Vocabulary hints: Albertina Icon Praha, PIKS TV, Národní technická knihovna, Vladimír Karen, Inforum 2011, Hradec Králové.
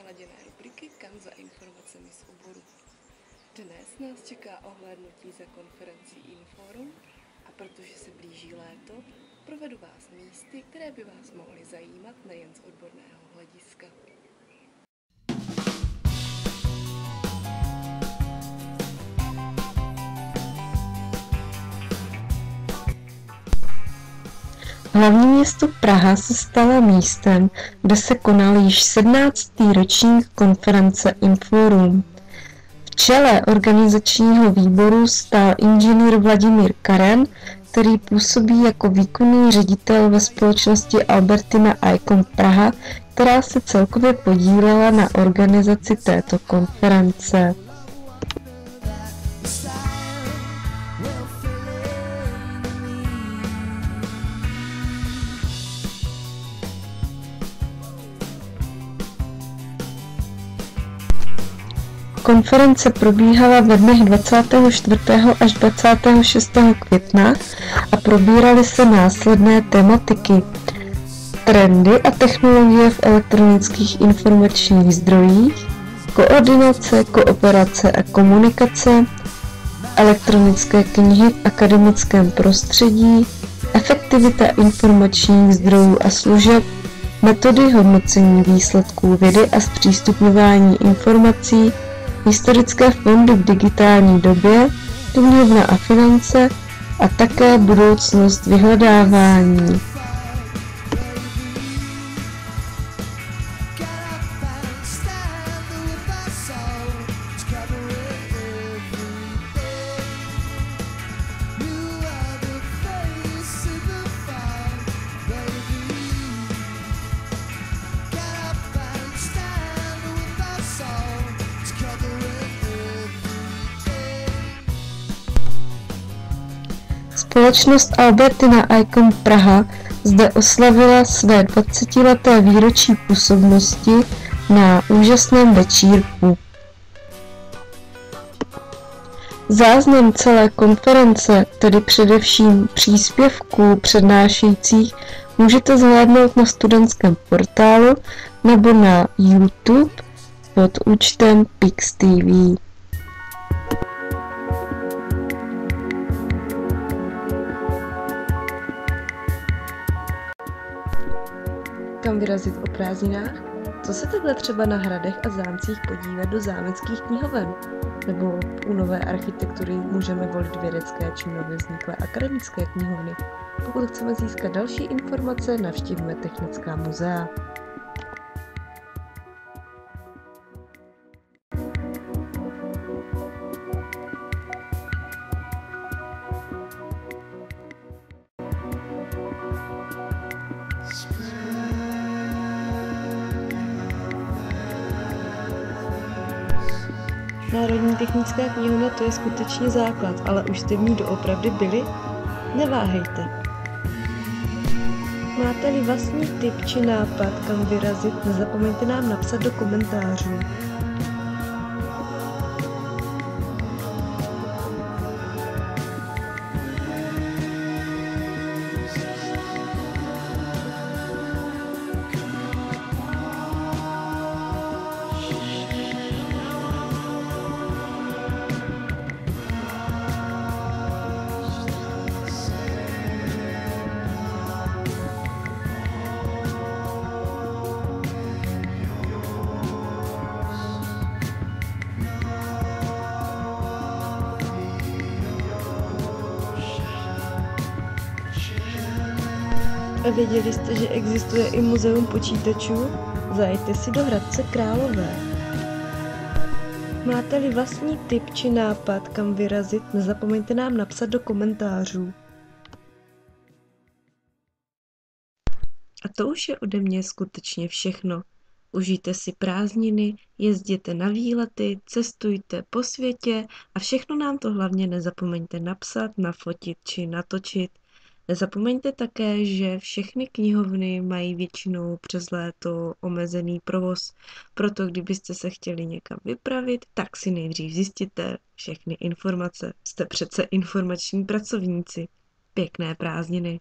pravidelně laděné rubriky Kam za informacemi z oboru. Dnes nás čeká ohlédnutí za konferencí Inforum a protože se blíží léto, provedu vás místy, které by vás mohly zajímat nejen z odborného hlediska. Hlavní město Praha se stalo místem, kde se konal již 17. ročník konference Inforum. V čele organizačního výboru stál inženýr Vladimír Karen, který působí jako výkonný ředitel ve společnosti Albertina Icon Praha, která se celkově podílela na organizaci této konference. Konference probíhala ve dnech 24. až 26. května a probíraly se následné tematiky: trendy a technologie v elektronických informačních zdrojích, koordinace, kooperace a komunikace, elektronické knihy v akademickém prostředí, efektivita informačních zdrojů a služeb, metody hodnocení výsledků vědy a zpřístupňování informací, historické fondy v digitální době, knihovna a finance a také budoucnost vyhledávání. Společnost Albertina Icon Praha zde oslavila své 20-leté výročí působnosti na úžasném večírku. Záznam celé konference, tedy především příspěvků přednášejících, můžete zhlédnout na studentském portálu nebo na YouTube pod účtem PIKS TV. Kam vyrazit o prázdninách? Co se takhle třeba na hradech a zámcích podívat do zámeckých knihoven? Nebo u nové architektury můžeme volit vědecké či nově vzniklé akademické knihovny? Pokud chceme získat další informace, navštívíme technická muzea. Národní technická knihovna, to je skutečně základ, ale už jste v ní doopravdy byli? Neváhejte! Máte-li vlastní tip či nápad, kam vyrazit, nezapomeňte nám napsat do komentářů. A věděli jste, že existuje i muzeum počítačů? Zajděte si do Hradce Králové. Máte-li vlastní tip či nápad, kam vyrazit, nezapomeňte nám napsat do komentářů. A to už je ode mě skutečně všechno. Užijte si prázdniny, jezděte na výlety, cestujte po světě a všechno nám to hlavně nezapomeňte napsat, nafotit či natočit. Nezapomeňte také, že všechny knihovny mají většinou přes léto omezený provoz, proto kdybyste se chtěli někam vypravit, tak si nejdřív zjistíte všechny informace. Jste přece informační pracovníci. Pěkné prázdniny.